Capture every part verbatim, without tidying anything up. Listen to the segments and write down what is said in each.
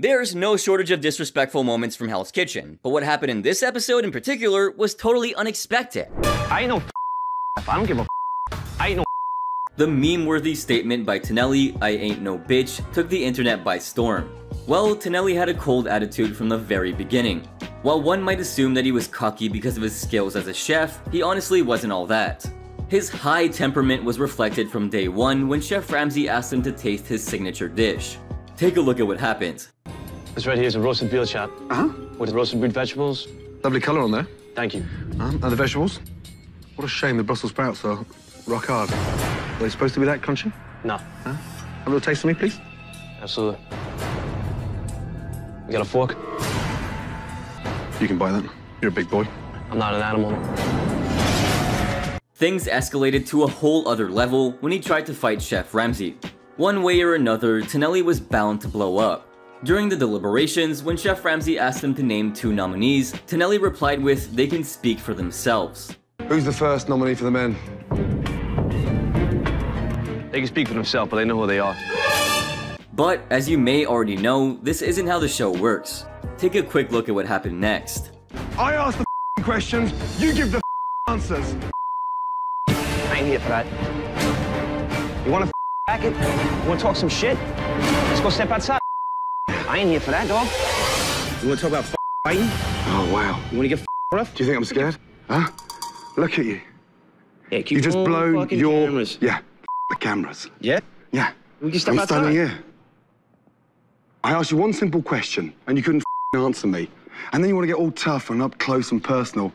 There's no shortage of disrespectful moments from Hell's Kitchen, but what happened in this episode in particular was totally unexpected. I ain't no f***. I don't give a f***. I ain't no f***. The meme-worthy statement by Tinelli, I ain't no bitch, took the internet by storm. Well, Tinelli had a cold attitude from the very beginning. While one might assume that he was cocky because of his skills as a chef, he honestly wasn't all that. His high temperament was reflected from day one when Chef Ramsay asked him to taste his signature dish. Take a look at what happened. This right here is a roasted veal chop. Uh-huh. With roasted root vegetables. Lovely colour on there. Thank you. Uh, and the vegetables? What a shame the Brussels sprouts are rock hard. Are they supposed to be that crunchy? No. Huh? Have a little taste for me, please? Absolutely. You got a fork? You can buy that. You're a big boy. I'm not an animal. Things escalated to a whole other level when he tried to fight Chef Ramsay. One way or another, Tonelli was bound to blow up. During the deliberations, when Chef Ramsay asked them to name two nominees, Tonelli replied with, they can speak for themselves. Who's the first nominee for the men? They can speak for themselves, but they know who they are. But, as you may already know, this isn't how the show works. Take a quick look at what happened next. I ask the questions, you give the answers. I ain't here for that. You want to back it? You want to talk some shit? Let's go step outside. I ain't here for that, dog. You want to talk about fighting? Oh, wow. You want to get rough? Do you think I'm scared? Huh? Look at you. Yeah, keep you just blow your... Cameras. Yeah, the cameras. Yeah? Yeah. We can step I'm outside. Standing here. I asked you one simple question, and you couldn't answer me. And then you want to get all tough and up close and personal.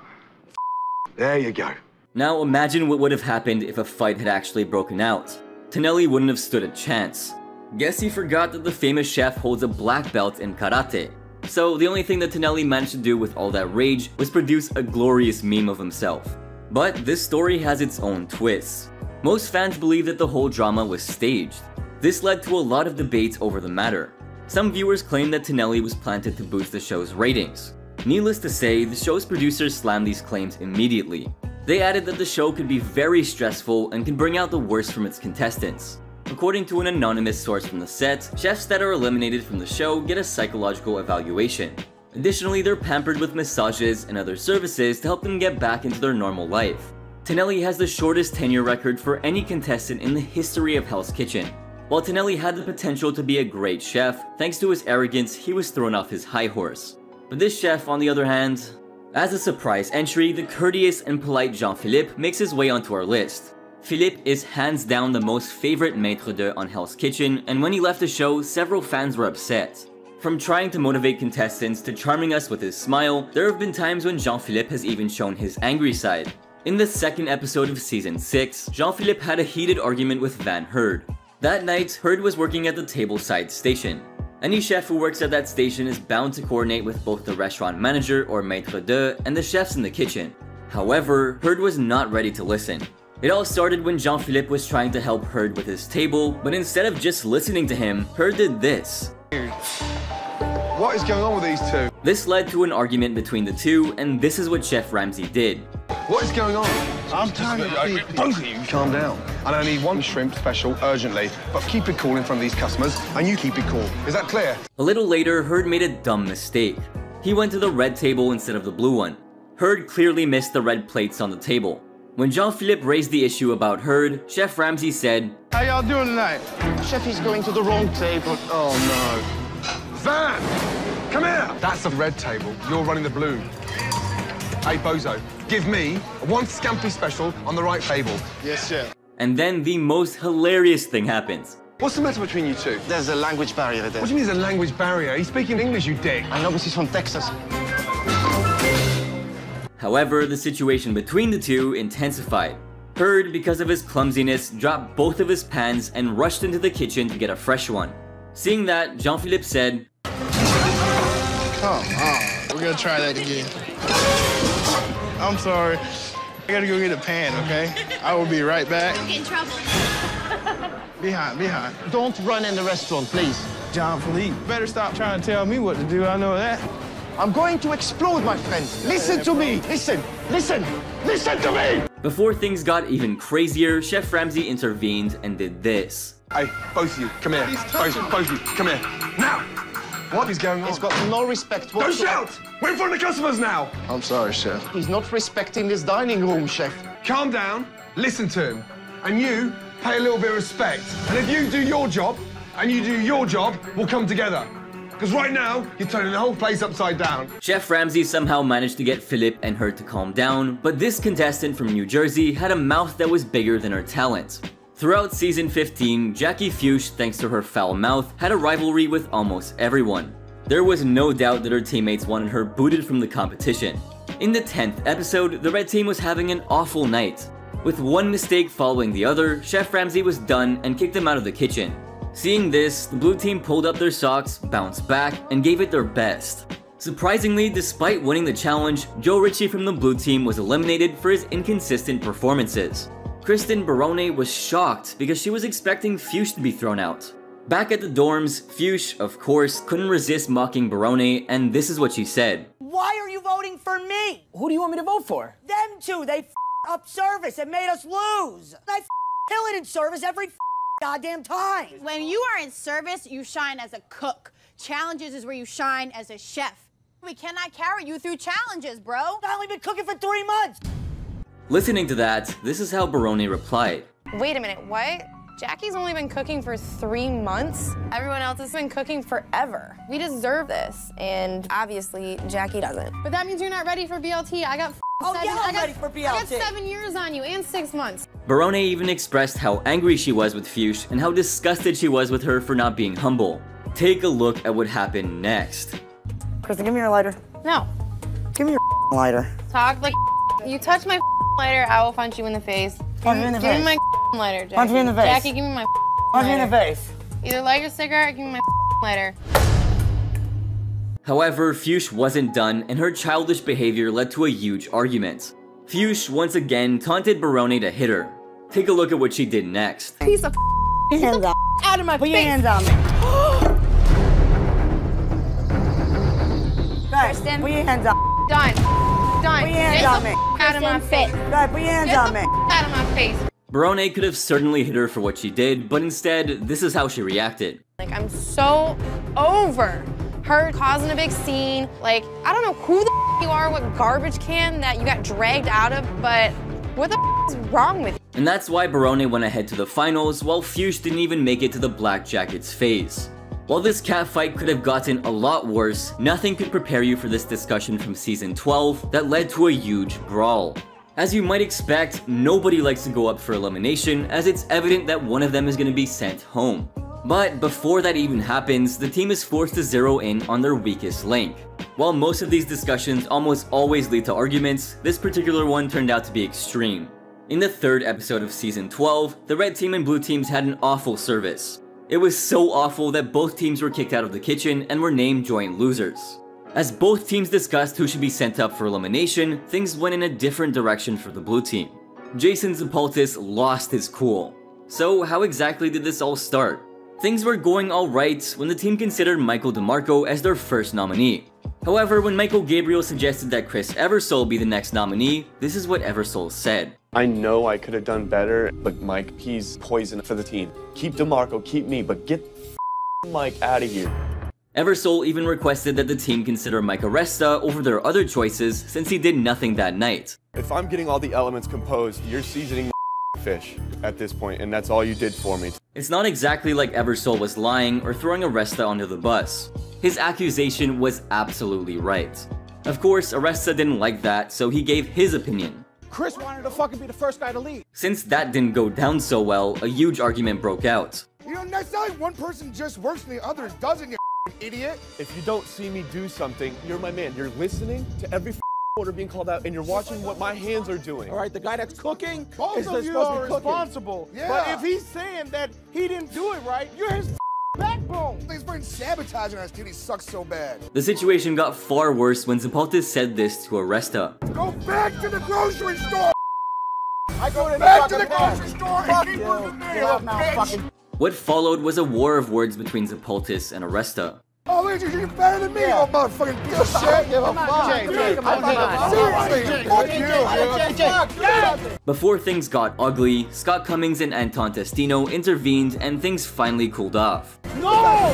There you go. Now imagine what would have happened if a fight had actually broken out. Tonelli wouldn't have stood a chance. Guess he forgot that the famous chef holds a black belt in karate. So the only thing that Tonelli managed to do with all that rage was produce a glorious meme of himself. But this story has its own twists. Most fans believe that the whole drama was staged. This led to a lot of debates over the matter. Some viewers claim that Tonelli was planted to boost the show's ratings. Needless to say, the show's producers slammed these claims immediately. They added that the show could be very stressful and can bring out the worst from its contestants. According to an anonymous source from the set, chefs that are eliminated from the show get a psychological evaluation. Additionally, they're pampered with massages and other services to help them get back into their normal life. Tonelli has the shortest tenure record for any contestant in the history of Hell's Kitchen. While Tonelli had the potential to be a great chef, thanks to his arrogance, he was thrown off his high horse. But this chef, on the other hand... As a surprise entry, the courteous and polite Jean-Philippe makes his way onto our list. Philippe is hands down the most favorite maitre d' on Hell's Kitchen, and when he left the show, several fans were upset. From trying to motivate contestants to charming us with his smile, there have been times when Jean-Philippe has even shown his angry side. In the second episode of season six, Jean-Philippe had a heated argument with Van Hurd. That night, Hurd was working at the tableside station. Any chef who works at that station is bound to coordinate with both the restaurant manager or maitre d' and the chefs in the kitchen. However, Hurd was not ready to listen. It all started when Jean-Philippe was trying to help Hurd with his table, but instead of just listening to him, Hurd did this. What is going on with these two? This led to an argument between the two, and this is what Chef Ramsay did. What is going on? I'm telling you, both of you, calm down. And I need one shrimp special urgently, but keep it cool in front of these customers, and you keep it cool. Is that clear? A little later, Hurd made a dumb mistake. He went to the red table instead of the blue one. Hurd clearly missed the red plates on the table. When Jean-Philippe raised the issue about Hurd, Chef Ramsay said, how y'all doing tonight? Chef, he's going to the wrong table. Oh no. Van! Come here! That's the red table. You're running the blue. Hey, bozo, give me one scampi special on the right table. Yes, chef. And then the most hilarious thing happens. What's the matter between you two? There's a language barrier there. What do you mean there's a language barrier? He's speaking English, you dick. I know, because he's from Texas. However, the situation between the two intensified. Hurd, because of his clumsiness, dropped both of his pans and rushed into the kitchen to get a fresh one. Seeing that, Jean-Philippe said, come on, we're gonna try that again. I'm sorry. I gotta go get a pan, okay? I will be right back. Don't get in trouble. Behind, behind. Don't run in the restaurant, please. Jean-Philippe, better stop trying to tell me what to do, I know that. I'm going to explode, my friend. Listen to me. Listen, listen, listen to me. Before things got even crazier, Chef Ramsay intervened and did this. Hey, both of you, come here. Both, both of you, come here. Now. What is going on? He's got no respect whatsoever. Don't shout! We're in front of the customers now! I'm sorry, Chef. He's not respecting this dining room, Chef. Calm down, listen to him, and you pay a little bit of respect. And if you do your job, and you do your job, we'll come together. Because right now, you're turning the whole place upside down. Chef Ramsay somehow managed to get Philip and her to calm down, but this contestant from New Jersey had a mouth that was bigger than her talent. Throughout season fifteen, Jackie Fuchs, thanks to her foul mouth, had a rivalry with almost everyone. There was no doubt that her teammates wanted her booted from the competition. In the tenth episode, the red team was having an awful night. With one mistake following the other, Chef Ramsay was done and kicked them out of the kitchen. Seeing this, the blue team pulled up their socks, bounced back, and gave it their best. Surprisingly, despite winning the challenge, Joe Ritchie from the blue team was eliminated for his inconsistent performances. Kristen Barone was shocked because she was expecting Fuchs to be thrown out. Back at the dorms, Fuchs, of course, couldn't resist mocking Barone, and this is what she said. Why are you voting for me? Who do you want me to vote for? Them two, they f***ed up service and made us lose. I f***ed kill it in service every f***ing goddamn time. When you are in service, you shine as a cook. Challenges is where you shine as a chef. We cannot carry you through challenges, bro. I've only been cooking for three months. Listening to that, this is how Barone replied. Wait a minute, what? Jackie's only been cooking for three months? Everyone else has been cooking forever. We deserve this, and obviously, Jackie doesn't. But that means you're not ready for B L T. I got Oh, seven, yeah, I'm I got, ready for B L T. I got seven years on you and six months. Barone even expressed how angry she was with Fuchs and how disgusted she was with her for not being humble. Take a look at what happened next. Kristen, give me your lighter. No. Give me your lighter. Talk like you touch my lighter, I will punch you in the face. Punch me in the give face. Give me my lighter, Jackie. Punch me in the face. Jackie, give me my punch lighter. Punch me in the face. Either light your cigarette or give me my lighter. However, Fuchs wasn't done, and her childish behavior led to a huge argument. Fuchs once again taunted Barone to hit her. Take a look at what she did next. Piece of f***ing hands up. Out of my Put face. Put your hands on me. Kristen. Put your hands on me. Done. Done. Put your hands on me. Out of my face. Put your hands on me. Out of my face. Barone could have certainly hit her for what she did, but instead, this is how she reacted. Like, I'm so over her causing a big scene. Like, I don't know who the f you are, what garbage can that you got dragged out of, but what the f is wrong with you? And that's why Barone went ahead to the finals, while Fuchs didn't even make it to the Black Jackets phase. While this catfight could have gotten a lot worse, nothing could prepare you for this discussion from season twelve that led to a huge brawl. As you might expect, nobody likes to go up for elimination, as it's evident that one of them is going to be sent home. But before that even happens, the team is forced to zero in on their weakest link. While most of these discussions almost always lead to arguments, this particular one turned out to be extreme. In the third episode of season twelve, the red team and blue teams had an awful service. It was so awful that both teams were kicked out of the kitchen and were named joint losers. As both teams discussed who should be sent up for elimination, things went in a different direction for the blue team. Jason Zapolis lost his cool. So how exactly did this all start? Things were going alright when the team considered Michael DeMarco as their first nominee. However, when Michael Gabriel suggested that Chris Eversole be the next nominee, this is what Eversole said. I know I could have done better, but Mike, he's poison for the team. Keep DeMarco, keep me, but get Mike out of here. Eversole even requested that the team consider Mike Arresta over their other choices since he did nothing that night. If I'm getting all the elements composed, you're seasoning fish at this point, and that's all you did for me. It's not exactly like Eversole was lying or throwing Arresta onto the bus. His accusation was absolutely right. Of course, Arresta didn't like that, so he gave his opinion. Chris wanted to fucking be the first guy to leave. Since that didn't go down so well, a huge argument broke out. You know, that's not like one person just works and the other doesn't, you idiot. If you don't see me do something, you're my man. You're listening to every order being called out, and you're watching what my hands are doing. All right, the guy that's cooking, both of you are responsible. Yeah. But if he's saying that he didn't do it right, you're his backbone. He's been sabotaging us, dude. He sucks so bad. The situation got far worse when Zapolis said this to Arresta. Go back to the grocery store. I go, go back to the grocery store. Fuck you. Get off now, fucking. What followed was a war of words between Zapolis and Arresta. Oh, religious, you're better than me, yeah. you motherfucking piece of shit. I give a fuck. Seriously, fuck you. Before things got ugly, Scott Cummings and Anton Testino intervened and things finally cooled off. No!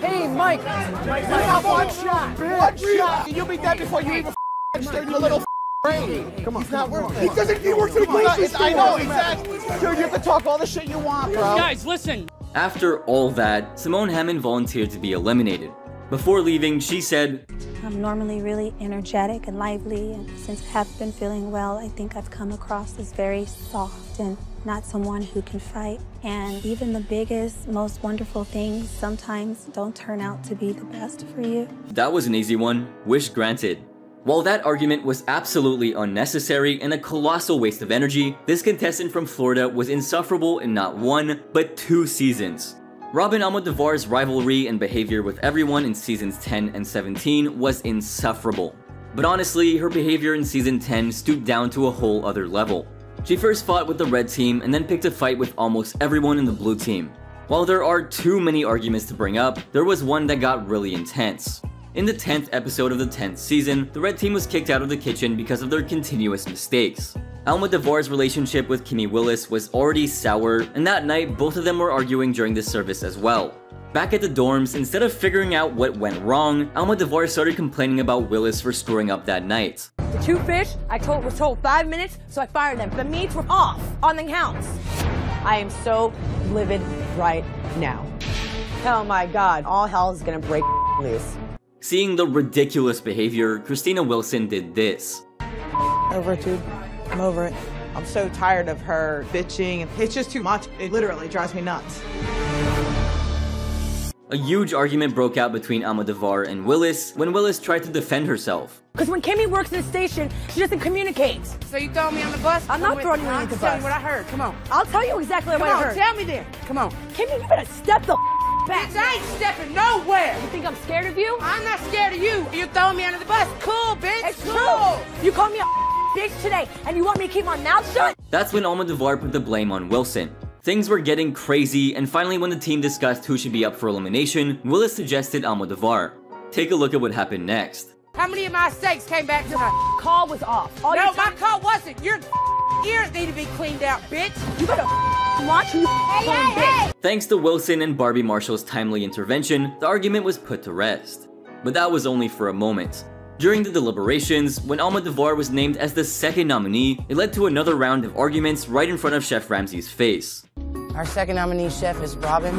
Hey, Mike! Mike, have one shot! One shot! You'll be dead before you even register your little brain! Come on, it's not worth it. He doesn't, he works in a grocery store! I know, exactly! Dude, you have to talk all the shit you want, bro! Guys, listen! After all that, Simone Hammond volunteered to be eliminated. Before leaving, she said, I'm normally really energetic and lively, and since I have been feeling well, I think I've come across as very soft and not someone who can fight. And even the biggest, most wonderful things sometimes don't turn out to be the best for you. That was an easy one. Wish granted. While that argument was absolutely unnecessary and a colossal waste of energy, this contestant from Florida was insufferable in not one, but two seasons. Robin Almodovar's rivalry and behavior with everyone in seasons ten and seventeen was insufferable. But honestly, her behavior in season ten stooped down to a whole other level. She first fought with the red team and then picked a fight with almost everyone in the blue team. While there are too many arguments to bring up, there was one that got really intense. In the tenth episode of the tenth season, the red team was kicked out of the kitchen because of their continuous mistakes. Almodovar's relationship with Kimmy Willis was already sour, and that night both of them were arguing during the service as well. Back at the dorms, instead of figuring out what went wrong, Almodovar started complaining about Willis for screwing up that night. The two fish, I told, was told five minutes, so I fired them. The meats were off on the counts. I am so livid right now. Oh my God, all hell is gonna break loose. Seeing the ridiculous behavior, Christina Wilson did this. Over it, dude. I'm over it. I'm so tired of her bitching. It's just too much. It literally drives me nuts. A huge argument broke out between Almodovar and Willis when Willis tried to defend herself. Because when Kimmy works in the station, she doesn't communicate. So you throw me on the bus? I'm not throwing you on the bus. Tell me what I heard. Come on. I'll tell you exactly what I heard. Come on, tell me then. Come on. Kimmy, you better step the f back. Bitch, I ain't stepping nowhere. You think I'm scared of you? I'm not scared of you. You throw me under the bus. Cool, bitch. It's cool. You call me a bitch today, and you want me to keep my mouth shut? That's when Almodovar put the blame on Wilson. Things were getting crazy, and finally when the team discussed who should be up for elimination, Willis suggested Almodovar. Take a look at what happened next. How many of my steaks came back to my call was off? All no, my call wasn't. Your ears need to be cleaned out, bitch. You better watch who you hey, hey, bitch. Hey. Thanks to Wilson and Barbie Marshall's timely intervention, the argument was put to rest. But that was only for a moment. During the deliberations, when Almodovar was named as the second nominee, it led to another round of arguments right in front of Chef Ramsay's face. Our second nominee chef is Robin,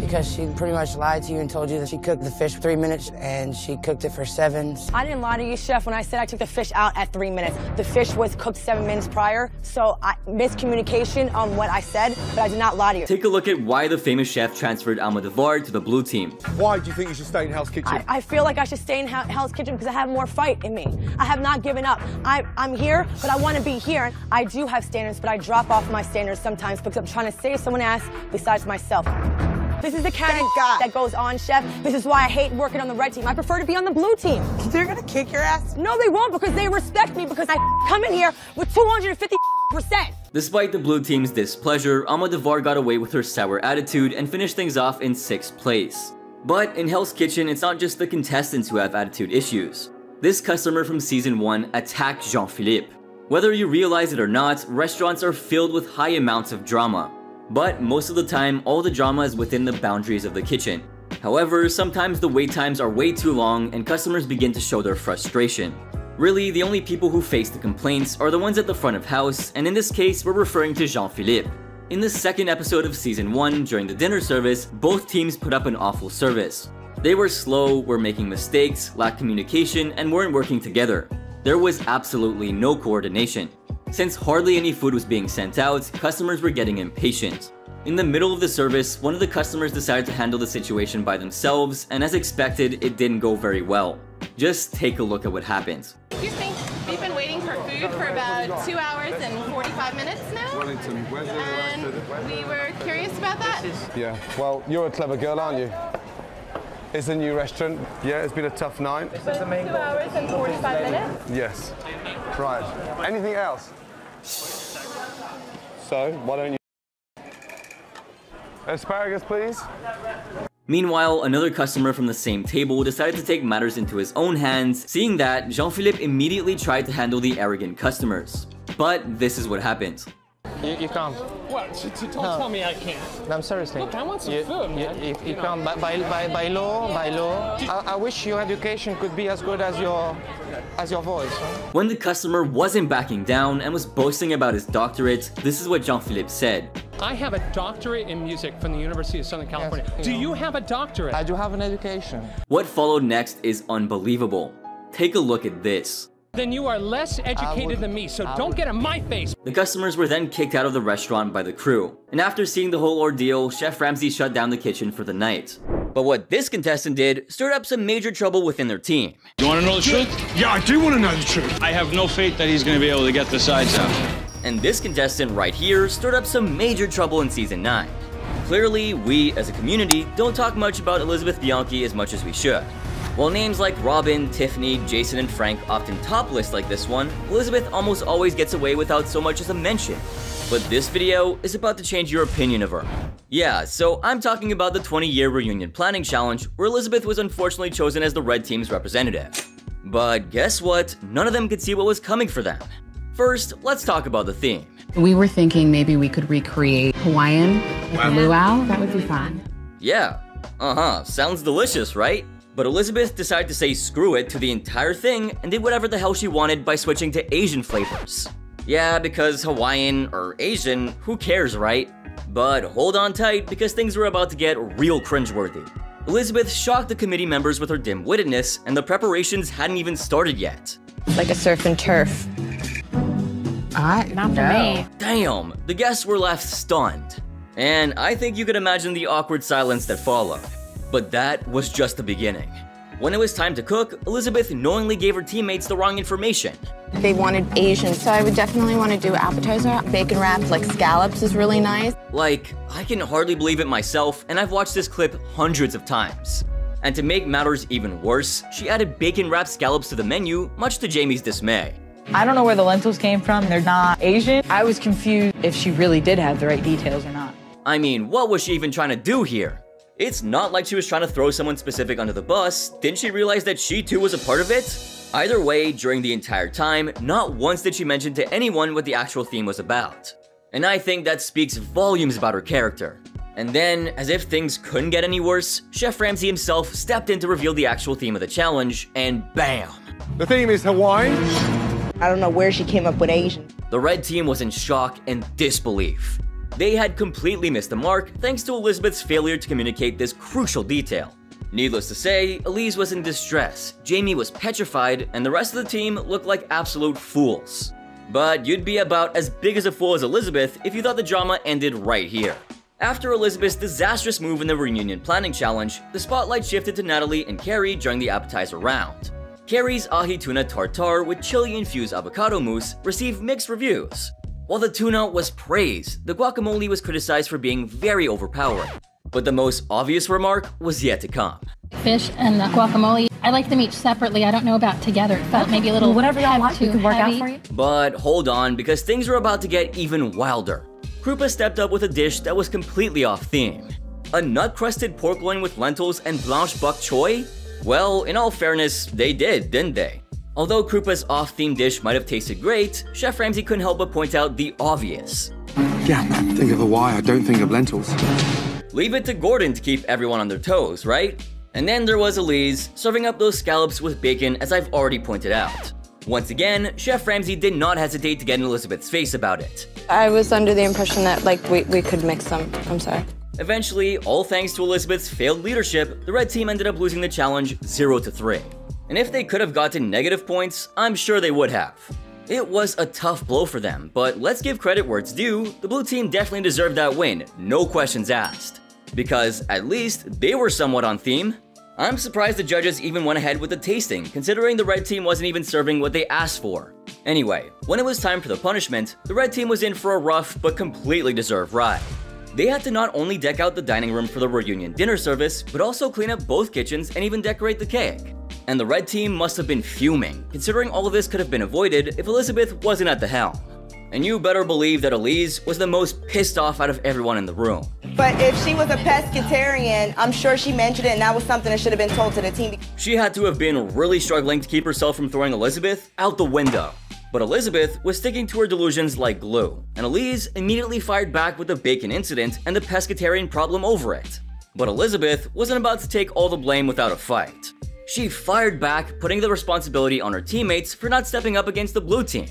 because she pretty much lied to you and told you that she cooked the fish for three minutes and she cooked it for seven. I didn't lie to you, Chef, when I said I took the fish out at three minutes. The fish was cooked seven minutes prior, so I, miscommunication on what I said, but I did not lie to you. Take a look at why the famous chef transferred Almodovar to the blue team. Why do you think you should stay in Hell's Kitchen? I, I feel like I should stay in Hell's Kitchen because I have more fight in me. I have not given up. I, I'm here, but I want to be here. I do have standards, but I drop off my standards sometimes because I'm trying to save someone else besides myself. This is the kind of that goes on, Chef. This is why I hate working on the red team. I prefer to be on the blue team. They're gonna kick your ass? No, they won't, because they respect me because I come in here with two hundred fifty percent. Despite the blue team's displeasure, Almodovar got away with her sour attitude and finished things off in sixth place. But in Hell's Kitchen, it's not just the contestants who have attitude issues. This customer from season one attacked Jean-Philippe. Whether you realize it or not, restaurants are filled with high amounts of drama. But most of the time, all the drama is within the boundaries of the kitchen. However, sometimes the wait times are way too long and customers begin to show their frustration. Really, the only people who face the complaints are the ones at the front of house, and in this case, we're referring to Jean-Philippe. In the second episode of season one, during the dinner service, both teams put up an awful service. They were slow, were making mistakes, lacked communication, and weren't working together. There was absolutely no coordination. Since hardly any food was being sent out, customers were getting impatient. In the middle of the service, one of the customers decided to handle the situation by themselves, and as expected, it didn't go very well. Just take a look at what happened. Excuse me, we've been waiting for food for about two hours and forty-five minutes now, and we were curious about that. Yeah, well, you're a clever girl, aren't you? It's a new restaurant. Yeah, it's been a tough night. It's been two hours and forty-five minutes. Yes. Right. Anything else? So, why don't you... Asparagus, please. Meanwhile, another customer from the same table decided to take matters into his own hands. Seeing that, Jean-Philippe immediately tried to handle the arrogant customers. But this is what happened. You, you can't. What? So, so don't no. tell me I can't. No, I'm seriously. Look, I want some you, food, man. You, you, you, you can't. By, by, by, by law, by law. I, I wish your education could be as good as your, as your voice. When the customer wasn't backing down and was boasting about his doctorate, this is what Jean-Philippe said. I have a doctorate in music from the University of Southern California. Yes, you do know. You have a doctorate? I do have an education. What followed next is unbelievable. Take a look at this. Then you are less educated than me, so don't get in my face. The customers were then kicked out of the restaurant by the crew. And after seeing the whole ordeal, Chef Ramsay shut down the kitchen for the night. But what this contestant did stirred up some major trouble within their team. Do you want to know the truth? Yeah, I do want to know the truth. I have no faith that he's going to be able to get the sides out. And this contestant right here stirred up some major trouble in season nine. Clearly, we as a community don't talk much about Elizabeth Bianchi as much as we should. While names like Robin, Tiffany, Jason, and Frank often top lists like this one, Elizabeth almost always gets away without so much as a mention. But this video is about to change your opinion of her. Yeah, so I'm talking about the twenty-year reunion planning challenge where Elizabeth was unfortunately chosen as the red team's representative. But guess what? None of them could see what was coming for them. First, let's talk about the theme. We were thinking maybe we could recreate Hawaiian with wow. a luau. That would be fun. Yeah, uh-huh, sounds delicious, right? But Elizabeth decided to say screw it to the entire thing and did whatever the hell she wanted by switching to Asian flavors. Yeah, because Hawaiian or Asian, who cares, right? But hold on tight because things were about to get real cringeworthy. Elizabeth shocked the committee members with her dim-wittedness and the preparations hadn't even started yet. Like a surf and turf. I Not for no. me. Damn, the guests were left stunned. And I think you could imagine the awkward silence that followed. But that was just the beginning. When it was time to cook, Elizabeth knowingly gave her teammates the wrong information. They wanted Asian, so I would definitely want to do appetizer. Bacon wrapped, like scallops is really nice. Like, I can hardly believe it myself, and I've watched this clip hundreds of times. And to make matters even worse, she added bacon wrapped scallops to the menu, much to Jamie's dismay. I don't know where the lentils came from, they're not Asian. I was confused if she really did have the right details or not. I mean, what was she even trying to do here? It's not like she was trying to throw someone specific under the bus. Didn't she realize that she too was a part of it? Either way, during the entire time, not once did she mention to anyone what the actual theme was about. And I think that speaks volumes about her character. And then, as if things couldn't get any worse, Chef Ramsay himself stepped in to reveal the actual theme of the challenge, and bam! The theme is Hawaii. I don't know where she came up with Asian. The red team was in shock and disbelief. They had completely missed the mark thanks to Elizabeth's failure to communicate this crucial detail. Needless to say, Elise was in distress, Jamie was petrified, and the rest of the team looked like absolute fools. But you'd be about as big as a fool as Elizabeth if you thought the drama ended right here. After Elizabeth's disastrous move in the reunion planning challenge, the spotlight shifted to Natalie and Carrie during the appetizer round. Carrie's ahi tuna tartare with chili-infused avocado mousse received mixed reviews. While the tuna was praised, the guacamole was criticized for being very overpowering. But the most obvious remark was yet to come. Fish and the guacamole, I like them each separately. I don't know about together. It felt maybe a little whatever y'all want, we can work out for you. But hold on, because things were about to get even wilder. Krupa stepped up with a dish that was completely off theme. A nut-crusted pork loin with lentils and blanched bok choy? Well, in all fairness, they did, didn't they? Although Krupa's off-theme dish might have tasted great, Chef Ramsay couldn't help but point out the obvious. Yeah, think of Hawaii, I don't think of lentils. Leave it to Gordon to keep everyone on their toes, right? And then there was Elise, serving up those scallops with bacon as I've already pointed out. Once again, Chef Ramsay did not hesitate to get in Elizabeth's face about it. I was under the impression that, like, we, we could mix them. I'm sorry. Eventually, all thanks to Elizabeth's failed leadership, the red team ended up losing the challenge zero to three. And if they could have gotten negative points, I'm sure they would have. It was a tough blow for them, but let's give credit where it's due, the blue team definitely deserved that win, no questions asked. Because, at least, they were somewhat on theme. I'm surprised the judges even went ahead with the tasting, considering the red team wasn't even serving what they asked for. Anyway, when it was time for the punishment, the red team was in for a rough but completely deserved ride. They had to not only deck out the dining room for the reunion dinner service, but also clean up both kitchens and even decorate the cake. And the red team must have been fuming, considering all of this could have been avoided if Elizabeth wasn't at the helm. And you better believe that Elise was the most pissed off out of everyone in the room. But if she was a pescatarian, I'm sure she mentioned it, and that was something that should have been told to the team. She had to have been really struggling to keep herself from throwing Elizabeth out the window. But Elizabeth was sticking to her delusions like glue, and Elise immediately fired back with the bacon incident and the pescatarian problem over it. But Elizabeth wasn't about to take all the blame without a fight. She fired back, putting the responsibility on her teammates for not stepping up against the blue team.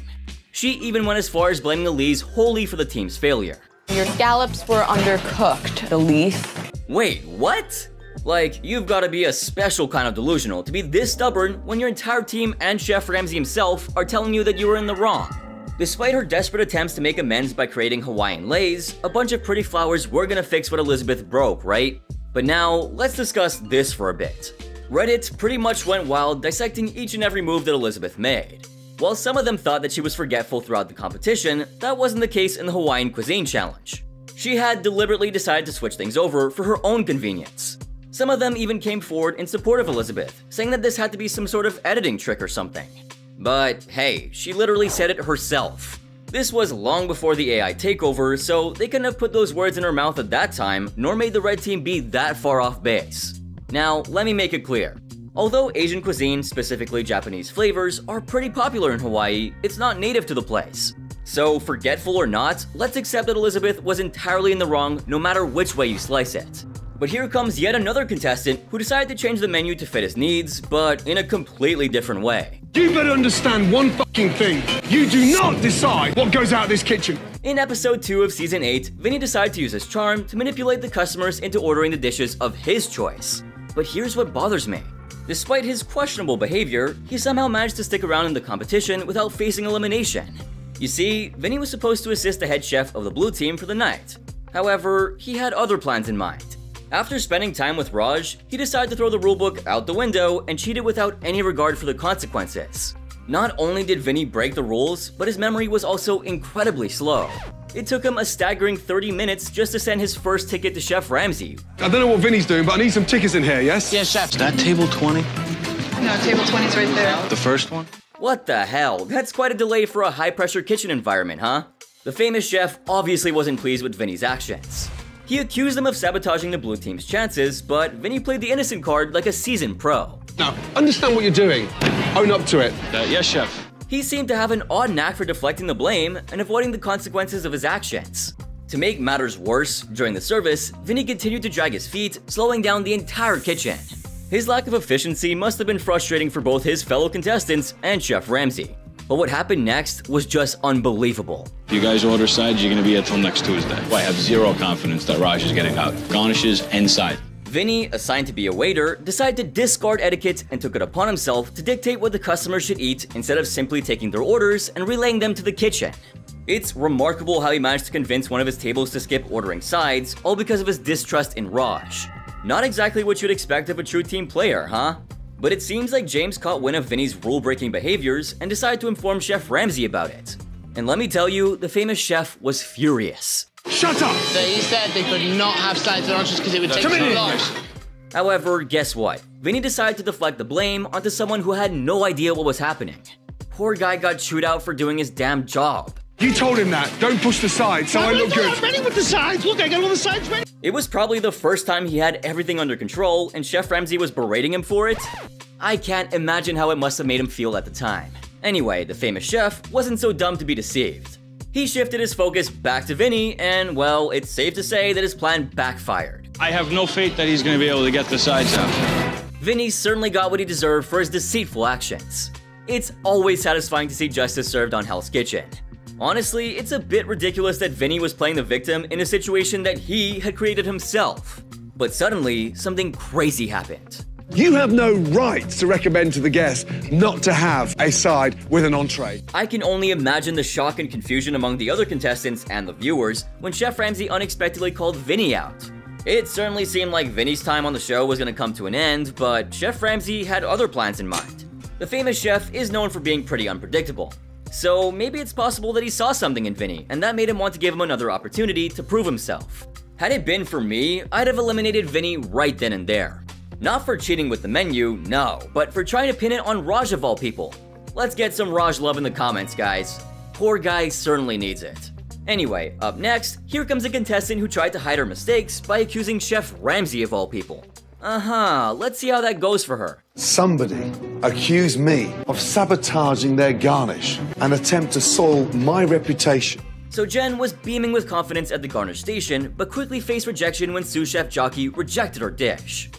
She even went as far as blaming Elise wholly for the team's failure. Your scallops were undercooked, Elise. Wait, what? Like, you've got to be a special kind of delusional to be this stubborn when your entire team and Chef Ramsay himself are telling you that you were in the wrong. Despite her desperate attempts to make amends by creating Hawaiian lays, a bunch of pretty flowers were gonna fix what Elizabeth broke, right? But now, let's discuss this for a bit. Reddit pretty much went wild dissecting each and every move that Elizabeth made. While some of them thought that she was forgetful throughout the competition, that wasn't the case in the Hawaiian Cuisine Challenge. She had deliberately decided to switch things over for her own convenience. Some of them even came forward in support of Elizabeth, saying that this had to be some sort of editing trick or something. But hey, she literally said it herself. This was long before the A I takeover, so they couldn't have put those words in her mouth at that time, nor made the red team be that far off base. Now, let me make it clear. Although Asian cuisine, specifically Japanese flavors, are pretty popular in Hawaii, it's not native to the place. So, forgetful or not, let's accept that Elizabeth was entirely in the wrong no matter which way you slice it. But here comes yet another contestant who decided to change the menu to fit his needs, but in a completely different way. You better understand one fucking thing. You do not decide what goes out of this kitchen. In episode two of season eight, Vinny decided to use his charm to manipulate the customers into ordering the dishes of his choice. But here's what bothers me. Despite his questionable behavior, he somehow managed to stick around in the competition without facing elimination. You see, Vinny was supposed to assist the head chef of the blue team for the night. However, he had other plans in mind. After spending time with Raj, he decided to throw the rulebook out the window and cheated without any regard for the consequences. Not only did Vinny break the rules, but his memory was also incredibly slow. It took him a staggering thirty minutes just to send his first ticket to Chef Ramsay. I don't know what Vinny's doing, but I need some tickets in here, yes? Yes, Chef. Is that table twenty? No, table twenty's right there. The first one? What the hell? That's quite a delay for a high-pressure kitchen environment, huh? The famous chef obviously wasn't pleased with Vinny's actions. He accused them of sabotaging the blue team's chances, but Vinny played the innocent card like a seasoned pro. Now, understand what you're doing. Own up to it. Uh, yes, Chef. He seemed to have an odd knack for deflecting the blame and avoiding the consequences of his actions. To make matters worse, during the service, Vinny continued to drag his feet, slowing down the entire kitchen. His lack of efficiency must have been frustrating for both his fellow contestants and Chef Ramsay. But what happened next was just unbelievable. If you guys order sides, you're gonna be here till next Tuesday. Well, I have zero confidence that Raj is getting out. Garnishes and side. Vinny, assigned to be a waiter, decided to discard etiquette and took it upon himself to dictate what the customers should eat instead of simply taking their orders and relaying them to the kitchen. It's remarkable how he managed to convince one of his tables to skip ordering sides, all because of his distrust in Raj. Not exactly what you'd expect of a true team player, huh? But it seems like James caught wind of Vinny's rule-breaking behaviors and decided to inform Chef Ramsay about it. And let me tell you, the famous chef was furious. Shut up! So he said they could not have sides and entrees because it would take too long. However, guess what? Vinny decided to deflect the blame onto someone who had no idea what was happening. Poor guy got chewed out for doing his damn job. You told him that. Don't push the sides, so no, I look no, good. I'm ready with the sides. Look, I got all the sides ready. It was probably the first time he had everything under control, and Chef Ramsay was berating him for it. I can't imagine how it must have made him feel at the time. Anyway, the famous chef wasn't so dumb to be deceived. He shifted his focus back to Vinny, and well, it's safe to say that his plan backfired. I have no faith that he's going to be able to get the sides out. Vinny certainly got what he deserved for his deceitful actions. It's always satisfying to see justice served on Hell's Kitchen. Honestly, it's a bit ridiculous that Vinny was playing the victim in a situation that he had created himself. But suddenly, something crazy happened. You have no right to recommend to the guests not to have a side with an entree. I can only imagine the shock and confusion among the other contestants and the viewers when Chef Ramsay unexpectedly called Vinny out. It certainly seemed like Vinny's time on the show was going to come to an end, but Chef Ramsay had other plans in mind. The famous chef is known for being pretty unpredictable. So maybe it's possible that he saw something in Vinny, and that made him want to give him another opportunity to prove himself. Had it been for me, I'd have eliminated Vinny right then and there. Not for cheating with the menu, no, but for trying to pin it on Raj of all people. Let's get some Raj love in the comments, guys. Poor guy certainly needs it. Anyway, up next, here comes a contestant who tried to hide her mistakes by accusing Chef Ramsay of all people. Uh-huh, let's see how that goes for her. Somebody accused me of sabotaging their garnish and attempt to soil my reputation. So Jen was beaming with confidence at the garnish station, but quickly faced rejection when sous chef Jackie rejected her dish.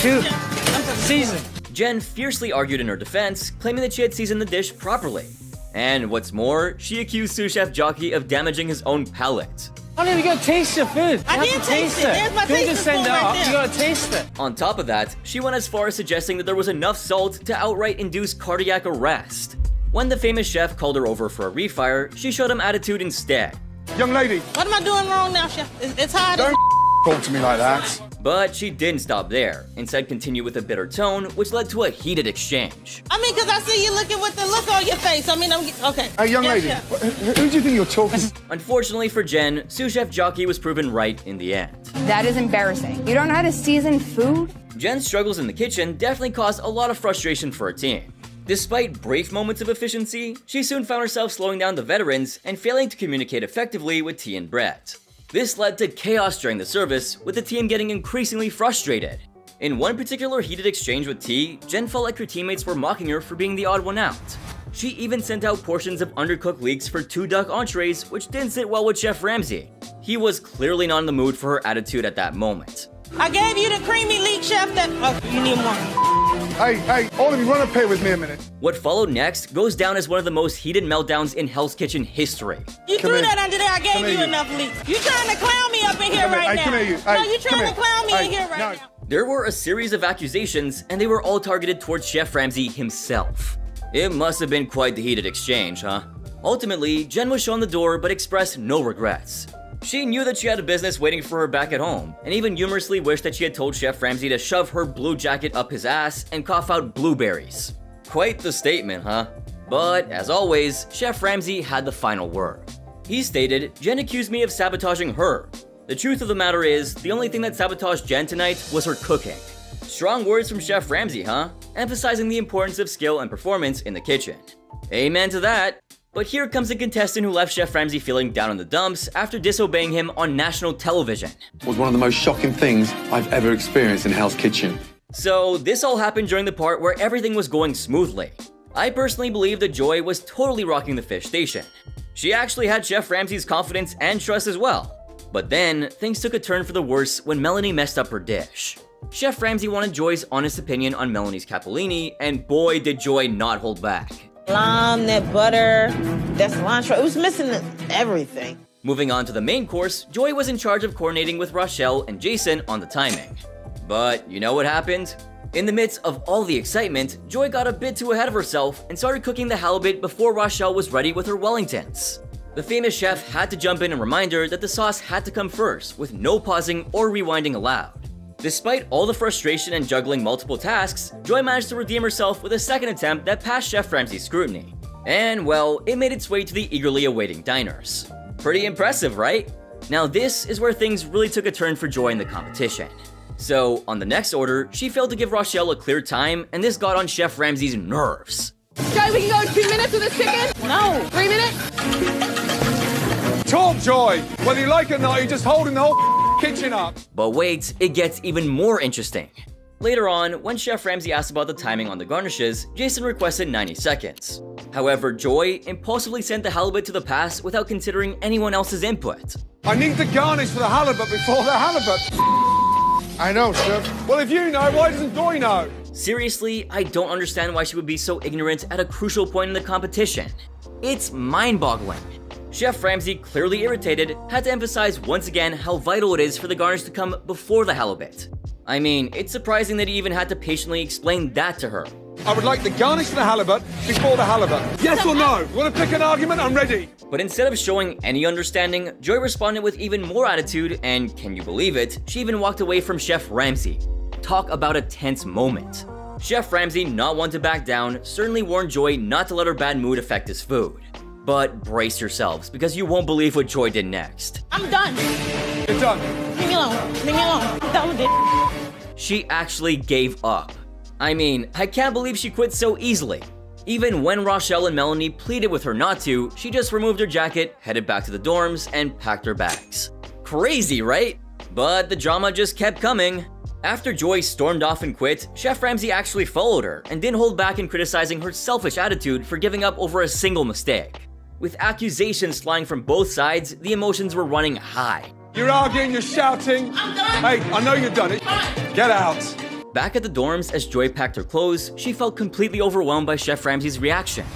Dude, that's a season. Jen fiercely argued in her defense, claiming that she had seasoned the dish properly. And what's more, she accused sous chef Jackie of damaging his own palate. I don't even gotta taste your food. I didn't taste it. There's my tasting fork right there. You gotta taste it. On top of that, she went as far as suggesting that there was enough salt to outright induce cardiac arrest. When the famous chef called her over for a refire, she showed him attitude instead. Young lady. What am I doing wrong now, chef? It's, it's hard. Don't talk to me like that. But she didn't stop there. Instead, continued with a bitter tone, which led to a heated exchange. I mean, because I see you looking with the look on your face. I mean, I'm okay. Hey, young yes, lady, who, who do you think you're talking to? Unfortunately for Jen, sous chef Jackie was proven right in the end. That is embarrassing. You don't know how to season food? Jen's struggles in the kitchen definitely caused a lot of frustration for her team. Despite brief moments of efficiency, she soon found herself slowing down the veterans and failing to communicate effectively with T and Brett. This led to chaos during the service, with the team getting increasingly frustrated. In one particular heated exchange with T, Jen felt like her teammates were mocking her for being the odd one out. She even sent out portions of undercooked leeks for two duck entrees, which didn't sit well with Chef Ramsay. He was clearly not in the mood for her attitude at that moment. I gave you the creamy leek, chef, that- oh, you need more. Hey, hey, all of you, run up here with me a minute. What followed next goes down as one of the most heated meltdowns in Hell's Kitchen history. You come threw in. that under there, I gave you, you enough leaks. You trying to clown me up in here come right in. now. Hey, come here, you. No, hey, you trying to clown me hey, in here right no. now. There were a series of accusations, and they were all targeted towards Chef Ramsay himself. It must have been quite the heated exchange, huh? Ultimately, Jen was shown the door, but expressed no regrets. She knew that she had a business waiting for her back at home, and even humorously wished that she had told Chef Ramsay to shove her blue jacket up his ass and cough out blueberries. Quite the statement, huh? But, as always, Chef Ramsay had the final word. He stated, "Jen accused me of sabotaging her. The truth of the matter is, the only thing that sabotaged Jen tonight was her cooking." Strong words from Chef Ramsay, huh? Emphasizing the importance of skill and performance in the kitchen. Amen to that. But here comes a contestant who left Chef Ramsay feeling down in the dumps after disobeying him on national television. It was one of the most shocking things I've ever experienced in Hell's Kitchen. So this all happened during the part where everything was going smoothly. I personally believe that Joy was totally rocking the fish station. She actually had Chef Ramsay's confidence and trust as well. But then, things took a turn for the worse when Melanie messed up her dish. Chef Ramsay wanted Joy's honest opinion on Melanie's capellini, and boy did Joy not hold back. Lime, that butter, that cilantro, it was missing everything. Moving on to the main course, Joy was in charge of coordinating with Rochelle and Jason on the timing. But you know what happened? In the midst of all the excitement, Joy got a bit too ahead of herself and started cooking the halibut before Rochelle was ready with her Wellingtons. The famous chef had to jump in and remind her that the sauce had to come first, with no pausing or rewinding allowed. Despite all the frustration and juggling multiple tasks, Joy managed to redeem herself with a second attempt that passed Chef Ramsay's scrutiny. And, well, it made its way to the eagerly awaiting diners. Pretty impressive, right? Now this is where things really took a turn for Joy in the competition. So, on the next order, she failed to give Rochelle a clear time, and this got on Chef Ramsay's nerves. Joy, we can go two minutes with this chicken? No. Three minutes? Talk, Joy! Whether you like it or not, you're just holding the whole kitchen up. But wait, it gets even more interesting. Later on, when Chef Ramsay asked about the timing on the garnishes, Jason requested ninety seconds. However, Joy impulsively sent the halibut to the pass without considering anyone else's input. I need the garnish for the halibut before the halibut. I know, Chef. Well, if you know, why doesn't Joy know? Seriously, I don't understand why she would be so ignorant at a crucial point in the competition. It's mind-boggling. Chef Ramsay, clearly irritated, had to emphasize once again how vital it is for the garnish to come before the halibut. I mean, it's surprising that he even had to patiently explain that to her. I would like the garnish for the halibut before the halibut. Yes or no? You want to pick an argument? I'm ready. But instead of showing any understanding, Joy responded with even more attitude, and can you believe it, she even walked away from Chef Ramsay. Talk about a tense moment. Chef Ramsay, not one to back down, certainly warned Joy not to let her bad mood affect his food. But brace yourselves, because you won't believe what Joy did next. I'm done. You're done. Leave me alone. Leave me alone. I'm done with it. She actually gave up. I mean, I can't believe she quit so easily. Even when Rochelle and Melanie pleaded with her not to, she just removed her jacket, headed back to the dorms, and packed her bags. Crazy, right? But the drama just kept coming. After Joy stormed off and quit, Chef Ramsay actually followed her and didn't hold back in criticizing her selfish attitude for giving up over a single mistake. With accusations flying from both sides, the emotions were running high. You're arguing, you're shouting. I'm done. Hey, I know you're done. Get out. Back at the dorms, as Joy packed her clothes, she felt completely overwhelmed by Chef Ramsay's reaction.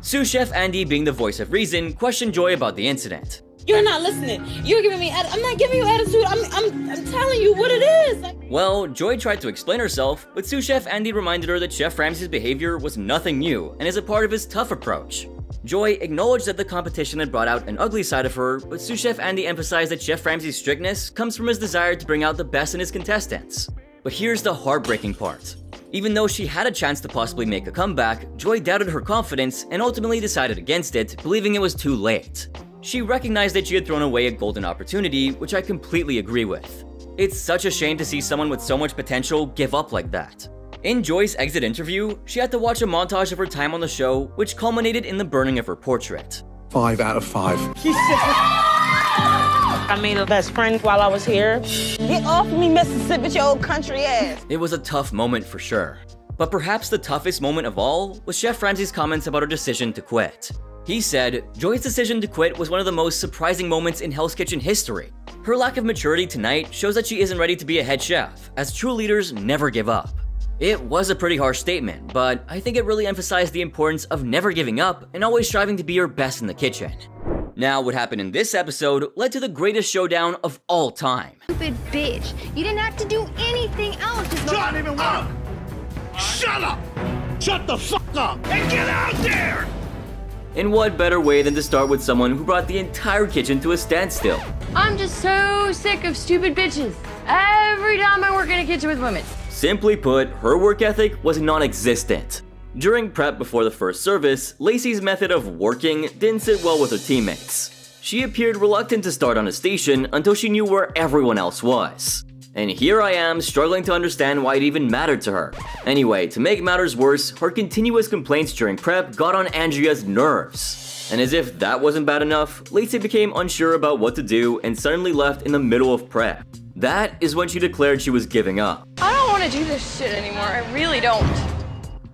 Sous Chef Andy, being the voice of reason, questioned Joy about the incident. You're not listening. You're giving me attitude. I'm not giving you attitude. I'm, I'm, I'm telling you what it is. Like well, Joy tried to explain herself, but sous chef Andy reminded her that Chef Ramsay's behavior was nothing new and is a part of his tough approach. Joy acknowledged that the competition had brought out an ugly side of her, but sous chef Andy emphasized that Chef Ramsay's strictness comes from his desire to bring out the best in his contestants. But here's the heartbreaking part. Even though she had a chance to possibly make a comeback, Joy doubted her confidence and ultimately decided against it, believing it was too late. She recognized that she had thrown away a golden opportunity, which I completely agree with. It's such a shame to see someone with so much potential give up like that. In Joy's exit interview, she had to watch a montage of her time on the show, which culminated in the burning of her portrait. Five out of five. I made a best friend while I was here. Get off me, Mississippi, your old country ass. It was a tough moment for sure. But perhaps the toughest moment of all was Chef Ramsay's comments about her decision to quit. He said, Joy's decision to quit was one of the most surprising moments in Hell's Kitchen history. Her lack of maturity tonight shows that she isn't ready to be a head chef, as true leaders never give up. It was a pretty harsh statement, but I think it really emphasized the importance of never giving up and always striving to be your best in the kitchen. Now, what happened in this episode led to the greatest showdown of all time. Stupid bitch, you didn't have to do anything else. Just Shut even up! What? Shut up! Shut the fuck up and get out there! And what better way than to start with someone who brought the entire kitchen to a standstill? I'm just so sick of stupid bitches. Every time I work in a kitchen with women. Simply put, her work ethic was non-existent. During prep before the first service, Lacey's method of working didn't sit well with her teammates. She appeared reluctant to start on a station until she knew where everyone else was. And here I am, struggling to understand why it even mattered to her. Anyway, to make matters worse, her continuous complaints during prep got on Andrea's nerves. And as if that wasn't bad enough, Lacey became unsure about what to do and suddenly left in the middle of prep. That is when she declared she was giving up. I don't want to do this shit anymore, I really don't.